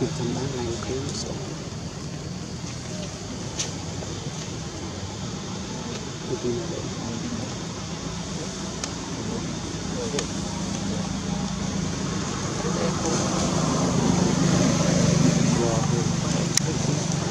Hãy subscribe cho kênh Ghiền Mì Gõ để không bỏ lỡ những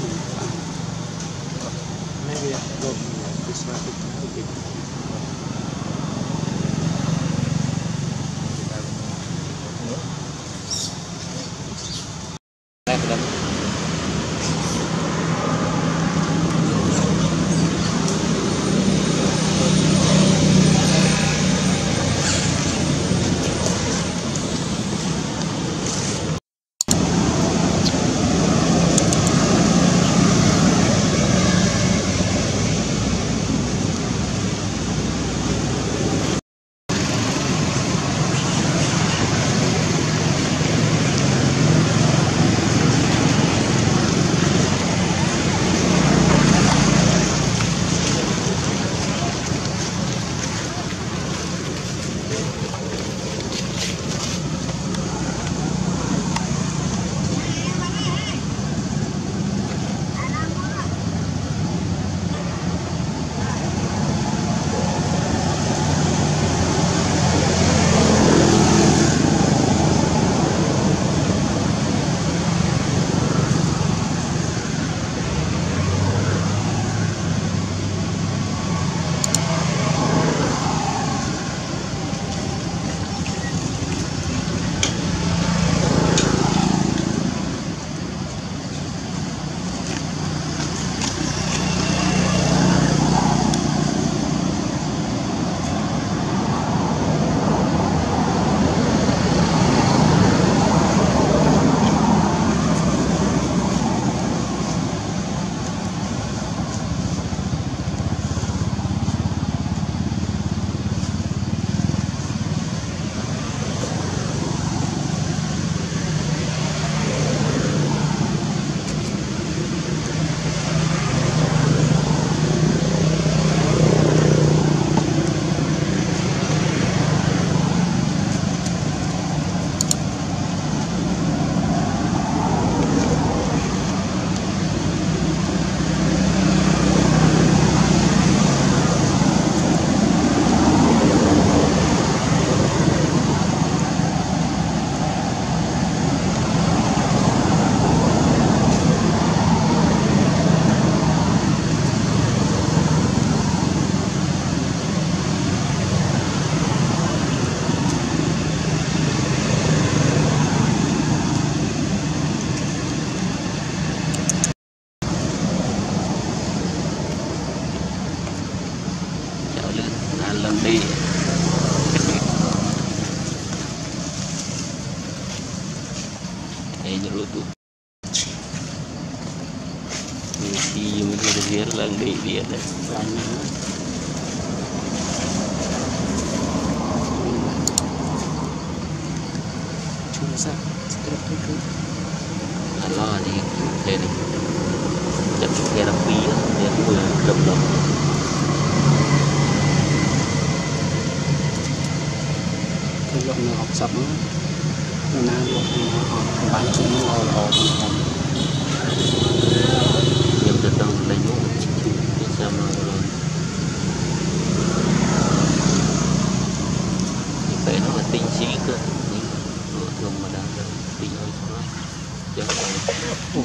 video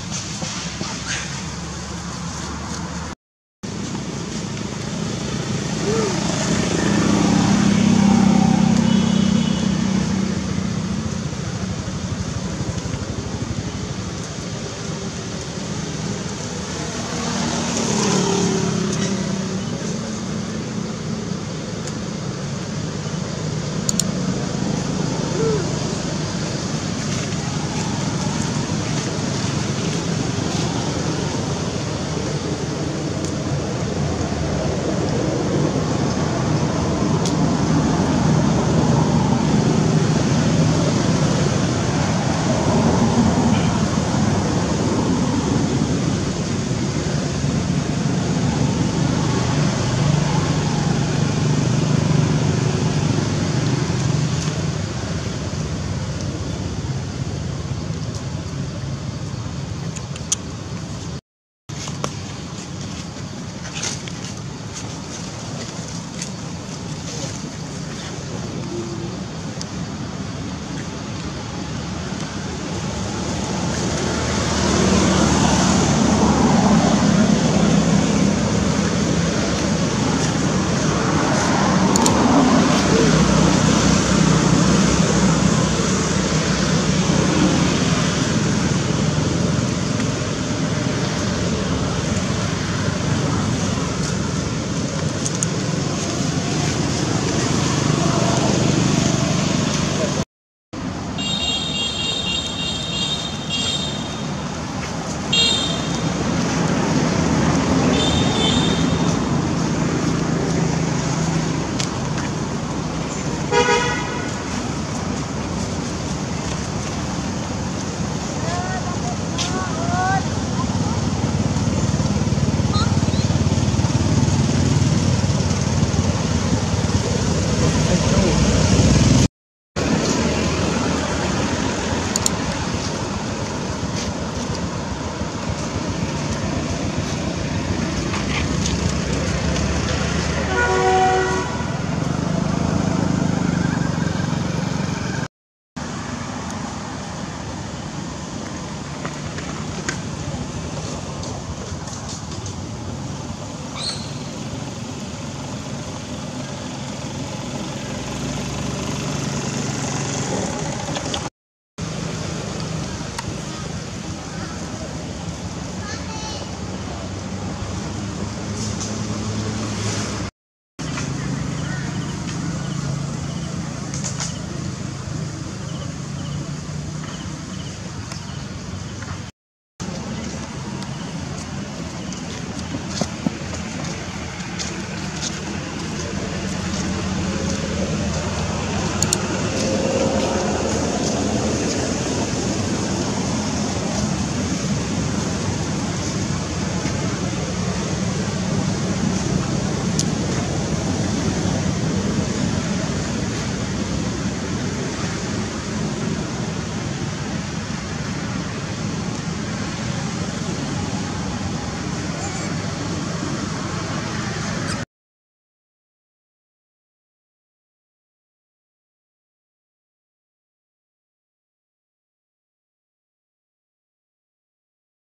hấp dẫn.